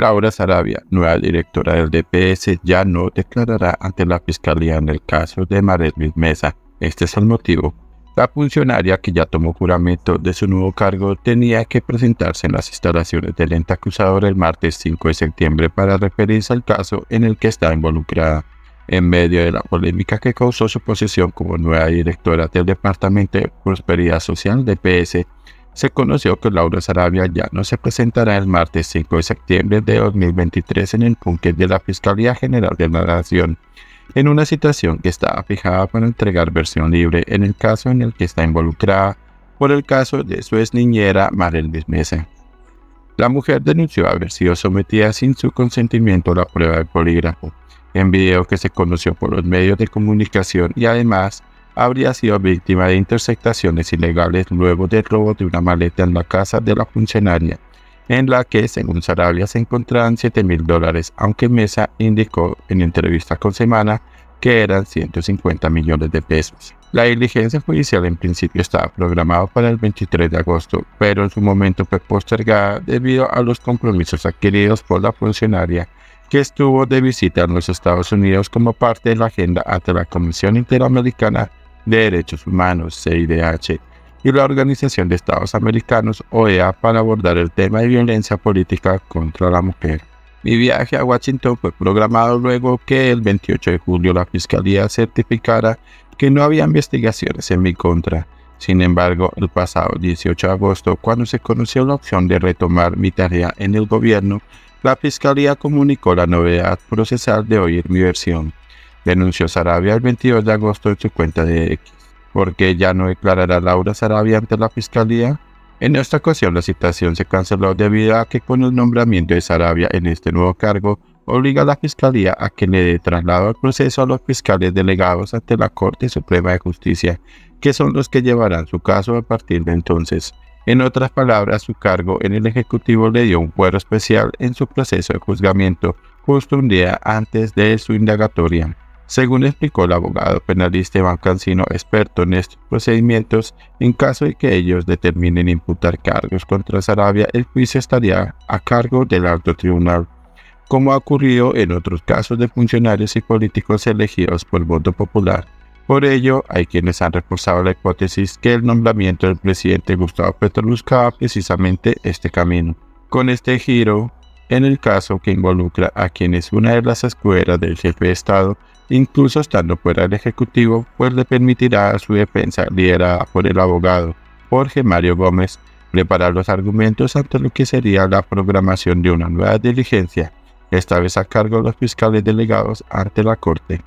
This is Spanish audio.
Laura Sarabia, nueva directora del DPS, ya no declarará ante la Fiscalía en el caso de Marelvis Mesa. Este es el motivo. La funcionaria, que ya tomó juramento de su nuevo cargo, tenía que presentarse en las instalaciones del ente acusador el martes 5 de septiembre para referirse al caso en el que está involucrada. En medio de la polémica que causó su posesión como nueva directora del Departamento de Prosperidad Social DPS, se conoció que Laura Sarabia ya no se presentará el martes 5 de septiembre de 2023 en el búnker de la Fiscalía General de la Nación, en una citación que estaba fijada para entregar versión libre en el caso en el que está involucrada por el caso de su ex niñera Marelvis Mesa. La mujer denunció haber sido sometida sin su consentimiento a la prueba de polígrafo, en video que se conoció por los medios de comunicación, y además habría sido víctima de interceptaciones ilegales luego del robo de una maleta en la casa de la funcionaria, en la que, según Sarabia, se encontraban $7.000, aunque Mesa indicó en entrevista con Semana que eran $150 millones de pesos. La diligencia judicial en principio estaba programada para el 23 de agosto, pero en su momento fue postergada debido a los compromisos adquiridos por la funcionaria, que estuvo de visita en los Estados Unidos como parte de la agenda ante la Comisión Interamericana de Derechos Humanos, CIDH, y la Organización de Estados Americanos, OEA, para abordar el tema de violencia política contra la mujer. Mi viaje a Washington fue programado luego que el 28 de julio la Fiscalía certificara que no había investigaciones en mi contra. Sin embargo, el pasado 18 de agosto, cuando se conoció la opción de retomar mi tarea en el gobierno, la Fiscalía comunicó la novedad procesal de oír mi versión, denunció Sarabia el 22 de agosto en su cuenta de X. ¿Por qué ya no declarará Laura Sarabia ante la Fiscalía? En esta ocasión la citación se canceló debido a que con el nombramiento de Sarabia en este nuevo cargo, obliga a la Fiscalía a que le dé traslado al proceso a los fiscales delegados ante la Corte Suprema de Justicia, que son los que llevarán su caso a partir de entonces. En otras palabras, su cargo en el Ejecutivo le dio un fuero especial en su proceso de juzgamiento, justo un día antes de su indagatoria. Según explicó el abogado penalista Iván Cancino, experto en estos procedimientos, en caso de que ellos determinen imputar cargos contra Sarabia, el juicio estaría a cargo del alto tribunal, como ha ocurrido en otros casos de funcionarios y políticos elegidos por voto popular. Por ello, hay quienes han reforzado la hipótesis que el nombramiento del presidente Gustavo Petro buscaba precisamente este camino. Con este giro, en el caso que involucra a quien es una de las escuderas del jefe de Estado, incluso estando fuera del Ejecutivo, pues le permitirá a su defensa, liderada por el abogado Jorge Mario Gómez, preparar los argumentos ante lo que sería la programación de una nueva diligencia, esta vez a cargo de los fiscales delegados ante la Corte.